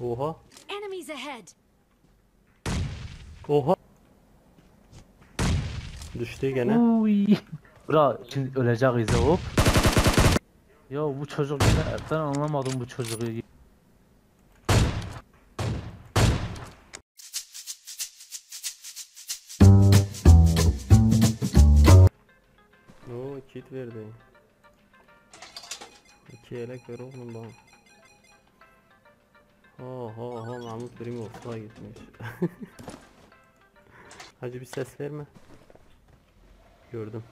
Oha. Oha. Düştü gene. Uy. Bura şimdi öleceğiz ya hop. Ya bu çocuk ben anlamadım bu çocuğu. Oo kit verdi. İki elek ver oğlum bana. Oho Mahmut birim ofsayda gitmiş. Hacı bir ses verme. Gördüm.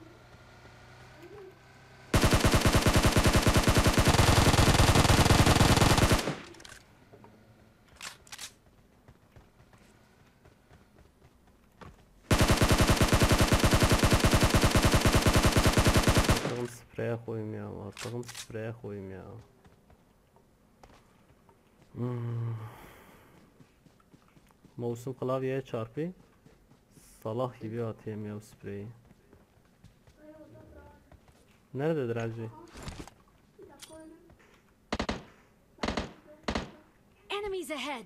Atalım spreye koyayım ya. Atalım spreye koyayım ya. Mouse'un klavyeye çarpı. Salak gibi atayım ya spreyi. Nerededir Hacı? Enemies ahead.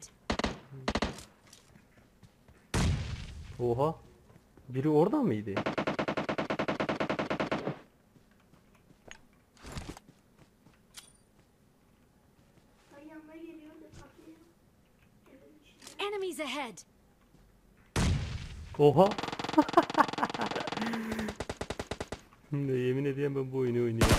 Oha. Biri orada mıydı? Enemies ahead. Oha. Yemin ediyorum ben bu oyunu oynuyorum.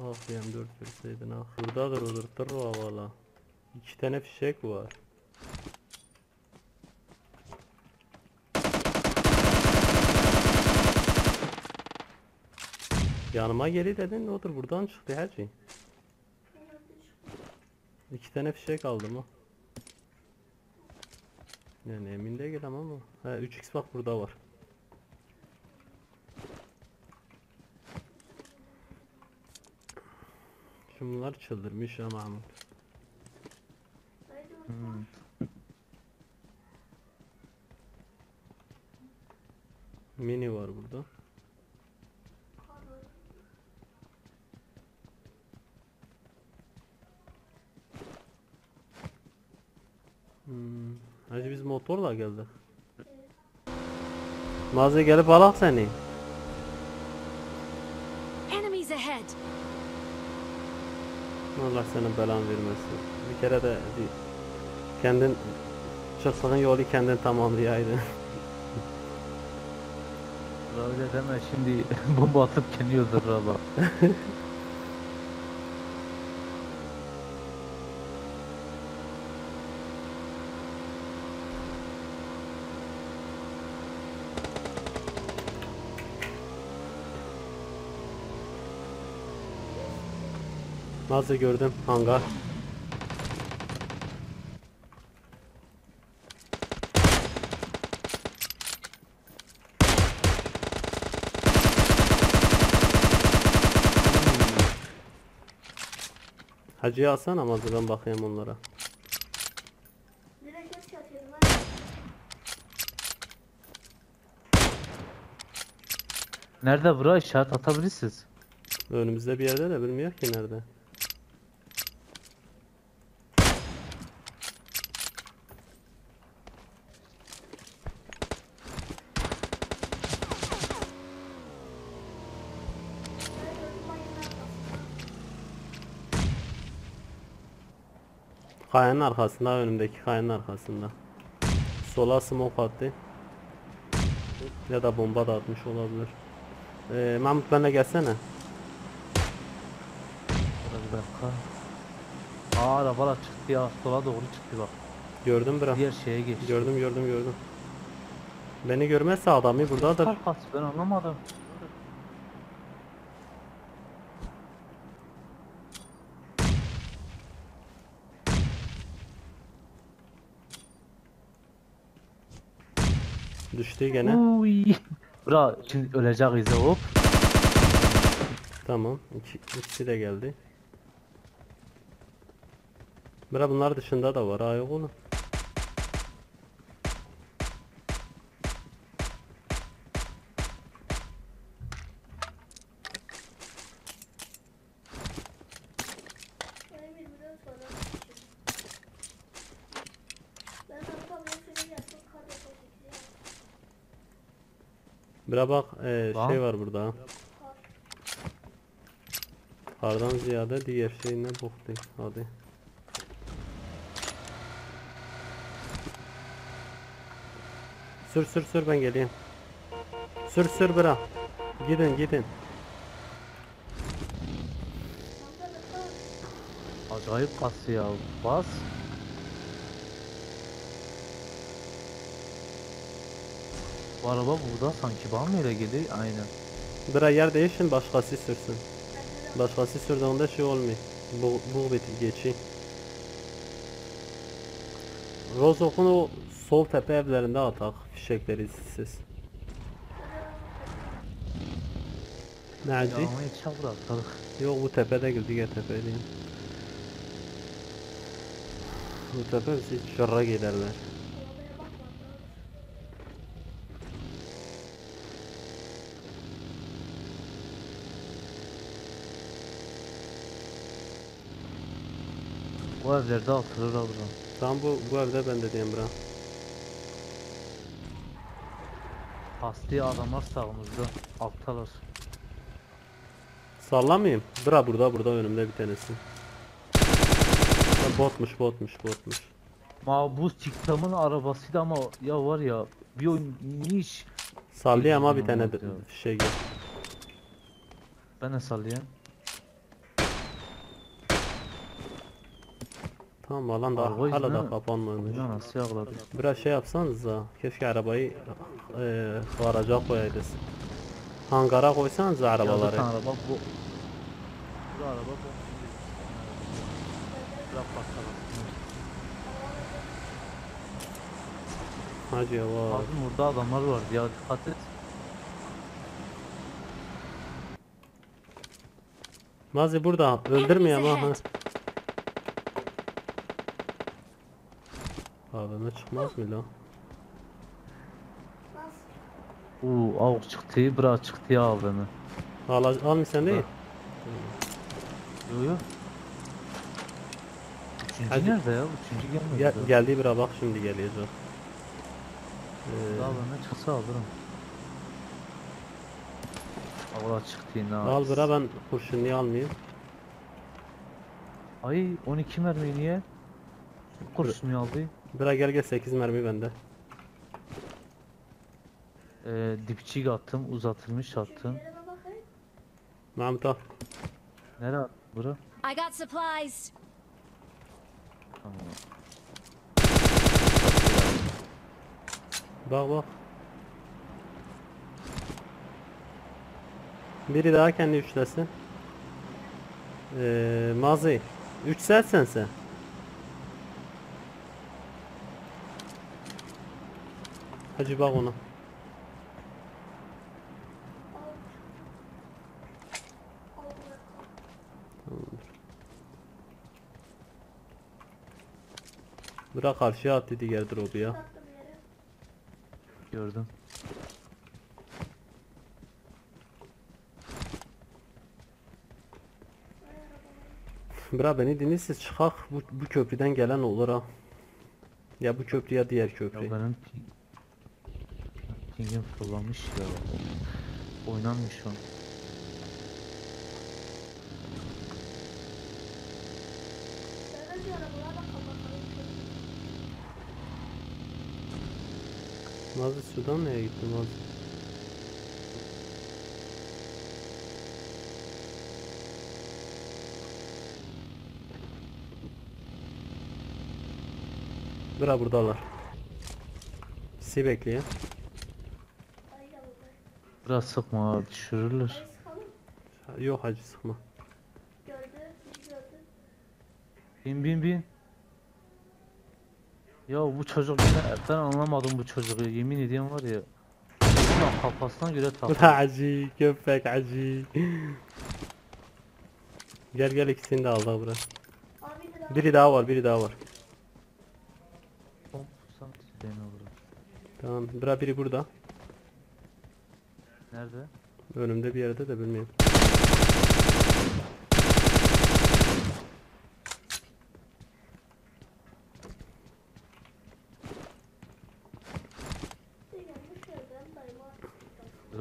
Ah diyem 4 verseydin ah. Buradadır olur tırva valla. 2 tane fişek var. Yanıma geri dedin otur buradan çıktı her şey. 2 tane fişek aldım ha. Yani emin değilim ama. Ha 3x bak burada var. Şimdi bunlar çıldırmış ya Mahmut. Mini var burada. Hacı biz motorla geldik. Mağazaya gelip alak seni. Allah senin belan vermesin. Bir kere de kendin çıksın yolu kendin tamamlayaydın. Öyle deme şimdi bomba atıp keniyordur valla. Nasıl gördüm hangar. Hacı'yı alsana mazı ben bakayım onlara. Nerede bura işaret atabilirsiniz? Önümüzde bir yerde de bilmiyor ki nerede. Kayanın arkasında, önümdeki kayanın arkasında. Sola smoke attı. Ya da bomba da atmış olabilir. Mahmut benimle gelsene. Bir dakika. Aa arabalar çıktı ya, sola doğru çıktı bak. Gördüm bırak. Diğer şeye geçti. Gördüm. Beni görmezse adamı buradadır. Ben anlamadım. Düştü gene. Uy. Bura şimdi öleceğiz ya hop. Tamam. İkisi de geldi. Bura bunlar dışında da var. Ha yok oğlum. Bire bak şey var burada. Kardan ziyade diğer şeyine boktu. Hadi. Sür sür sür ben geleyim. Sür sür bırak. Gidin gidin. Acayip bas ya bas. Bu araba burada sanki bana öyle geliyor aynen. Bıra yer değişin başkası sürsün. Başkası sürdüğünde şey olmuyor. Bu bitir geçeyim. Rozok'un o sol tepe evlerinde atak fişekleri izsiz. Nerede? Yok bu tepede girdi gel tepedeyim. Bu tepe bizi şarra giderler. Bu evlerde atılır abla. Tam bu evde ben de diyeyim bura. Asli adamlar sağımızda alttalar. Sallamayayım. Bura burada önümde bir tanesi. Botmuş. Ma bu çıktamın arabasıydı ama ya var ya bir oyun niş. Sallayayım ama bir tane de şey gel. Ben de sallayayım. Tamam alan da hala da kapanmamış. Biraz şey yapsanız da keşke arabayı garaja koyaydınız. Hangara koysanız da arabaları. Ya, araba bu. Bu araba bu. Hacı ya var. Abi burada adamlar var ya dikkat et. Mazi burada öldürmeyeyim ha. Abi ne çıkmaz mı lan? Avuk çıktı, bırak çıktı ya abi mi? Almışsın değil? Yok. Üçüncü nerede ya? Üçüncü gelmedi. Geldiği bira bak şimdi geliyordu. Dağlarına çıksa alırım. Allah çıktı yine abi. Al bira ben kurşun niye almayayım? Ay 12 mermi niye? Kurşunu aldı. Bira gel 8 mermi bende. Dipçik attım uzatılmış attım. Mahmut al. Nereye attın bura? I got supplies. Bak biri daha kendi üçlesin. Mazi üç sensen sen. Hacı bak ona. Bırak karşıya attı diğer dropu ya. Gördüm. Bırak beni dinleyiniz çıkak bu köprüden gelen olur ha. Ya bu köprü ya diğer köprü. Ya benim pingim fırlamış ya. Oynanmış o. Mazi sudan neye gitti Mazi? Bura buradalar. Bizi bekleyin. Biraz sıkma düşürürler. Yok hacı sıkma. Bin. Ya bu çocuk ben anlamadım bu çocuğu yemin ediyorum var ya. Kafasına göre takıldı. Acı köpek acı. Gel ikisini de al da bura. Biri daha var. Tamam bura biri burada. Nerede? Önümde bir yerde de bilmiyorum.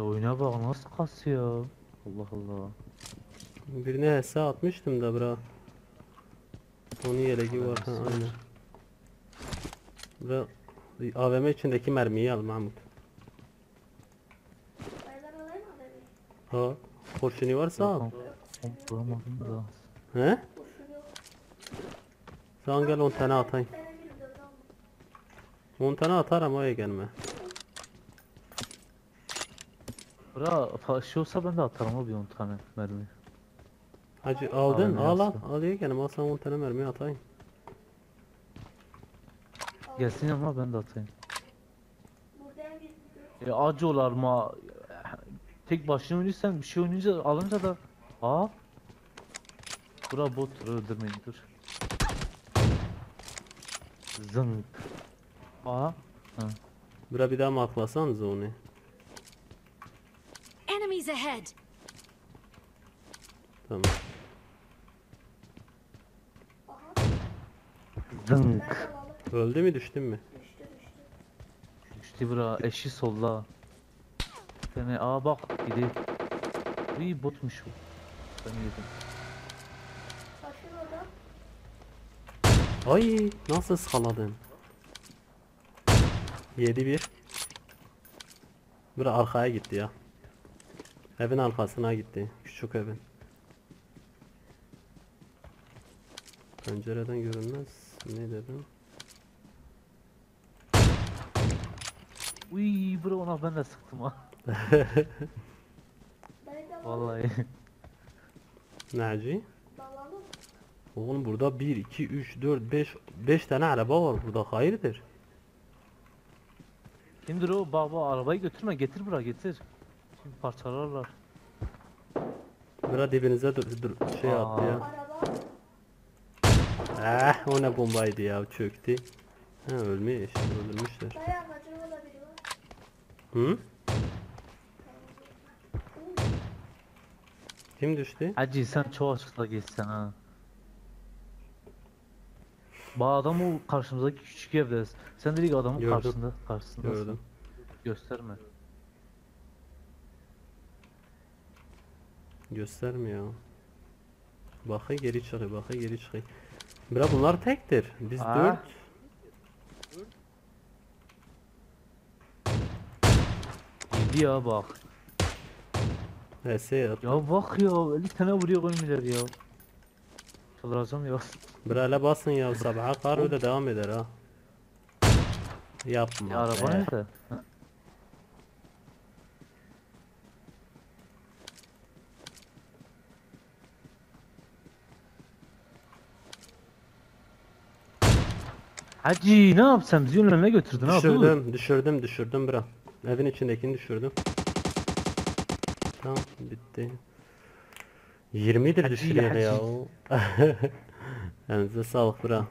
oyuna bak nasıl kasıyor. Allah Allah. Birine HS atmıştım da bura. Onu yelegi var ha, aynen. Bura AVM içindeki mermiyi al Mahmut. Ha, kurşunu varsa al. Bulamadım da. He? Sen gel 10 tane atayım. 10 tane atar ama oraya gelme. Bura şey olsa ben de atarım abi 10 tane mermi. Hacı aldın al al. Al diye gelme al sana 10 tane mermi atayım. Gelsin ama ben de atayım. Acı olar mı? Tek başına oynayırsan bir şey oynayınca alınca da aa. Bura bot öldürmeyin dur. Zınk. Aa. Ha. Bura bir daha maklasanız onu. Enemies ahead. Tamam. Zınk. Öldü mü düştün mü? Düştü düştü. Düştü bura eşi solla. Seni aa bak gidi. İyi botmuş bu. Ben yedim. Ay nasıl skaladın? 7-1. Bura arkaya gitti ya. Evin arkasına gitti. Küçük evin. Pencereden görünmez. Ne dedim? Uy bura ona ben de sıktım ha. Vallahi. Naci? Oğlum burada 1, 2, 3, 4, 5 tane araba var burada hayırdır? Kimdir o baba arabayı götürme getir bura getir. Şimdi parçalarlar. Bura dibinize dur şey yaptı ya. O ne bombaydı ya çöktü. Ha ölmüş öldürmüşler. Hı? Kim düştü? Hacı sen çoğu açıkla geçsen ha. Ba adam o karşımızdaki küçük evde. Sen dedik adamın gördüm. Karşısında. Gördüm. Gösterme. Gösterme ya. Bakı geri çıkı, bakı geri çıkı. Bra bunlar tektir. Biz aa. 4. Gidi ya bak. Neyse ya. Ya bak ya, 50 tane vuruyor koymuyorlar ya. Çıldıracağım ya. Bırakla basın ya sabaha kadar öyle devam eder ha. Yapma. Ya araba nerede? Hacı ne yapsam bizi önüne götürdün abi. Düşürdüm bırak. Evin içindekini düşürdüm. Tamam bitti. 20'dir düşürüyor ya o. Elinize sağlık bura.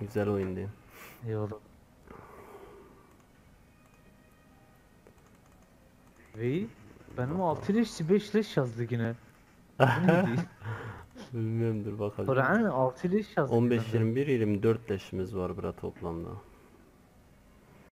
Güzel oyundu. İyi oldu. Ve benim 6 leş 5 leş yazdı yine. Bilmiyorum dur bakalım. Kur'an 6 leş yazdı. 15, 21, 24 leşimiz var bura toplamda.